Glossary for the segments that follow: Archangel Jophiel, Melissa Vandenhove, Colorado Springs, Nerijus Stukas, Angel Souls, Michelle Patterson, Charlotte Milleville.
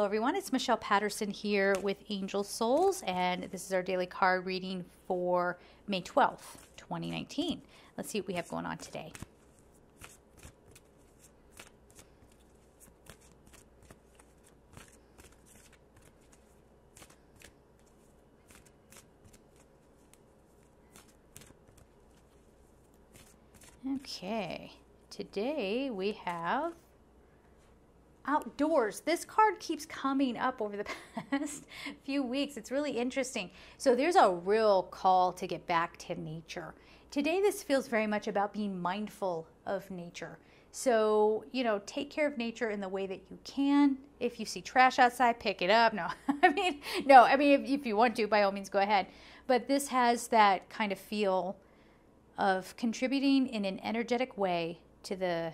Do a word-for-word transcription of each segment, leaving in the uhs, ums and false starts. Hello everyone, it's Michelle Patterson here with Angel Souls, and this is our daily card reading for May twelfth, twenty nineteen. Let's see what we have going on today. Okay, today we have outdoors. This card keeps coming up over the past few weeks. It's really interesting. So there's a real call to get back to nature. Today, this feels very much about being mindful of nature. So, you know, take care of nature in the way that you can. If you see trash outside, pick it up. No, I mean, no, I mean, if, if you want to, by all means, go ahead. But this has that kind of feel of contributing in an energetic way to the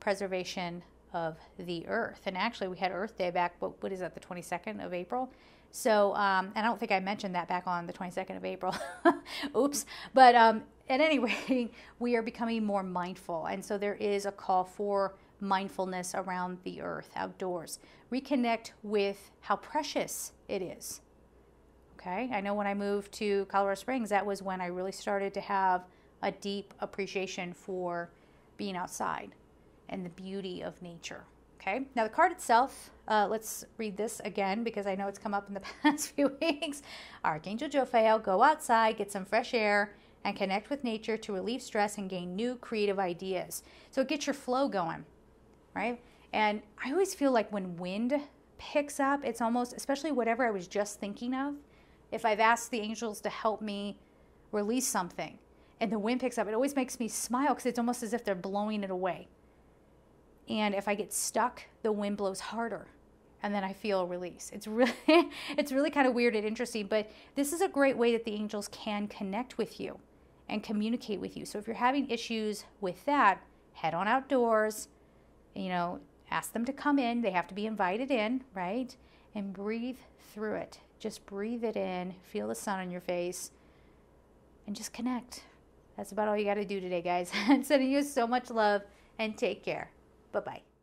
preservation of of the earth. And actually we had Earth Day back, what, what is that, the twenty-second of April? So um, and I don't think I mentioned that back on the twenty-second of April. Oops. But um, at any rate, we are becoming more mindful. And so there is a call for mindfulness around the earth, outdoors. Reconnect with how precious it is. Okay. I know when I moved to Colorado Springs, that was when I really started to have a deep appreciation for being outside and the beauty of nature. Okay, now the card itself, uh, let's read this again because I know it's come up in the past few weeks. Archangel Jophiel, go outside, get some fresh air, and connect with nature to relieve stress and gain new creative ideas. So get your flow going, right? And I always feel like when wind picks up, it's almost, especially whatever I was just thinking of, if I've asked the angels to help me release something and the wind picks up, it always makes me smile because it's almost as if they're blowing it away. And if I get stuck, the wind blows harder and then I feel a release. It's really, it's really kind of weird and interesting, but this is a great way that the angels can connect with you and communicate with you. So if you're having issues with that, head on outdoors, you know, ask them to come in. They have to be invited in, right? And breathe through it. Just breathe it in, feel the sun on your face, and just connect. That's about all you got to do today, guys. I'm sending you so much love and take care. Bye-bye.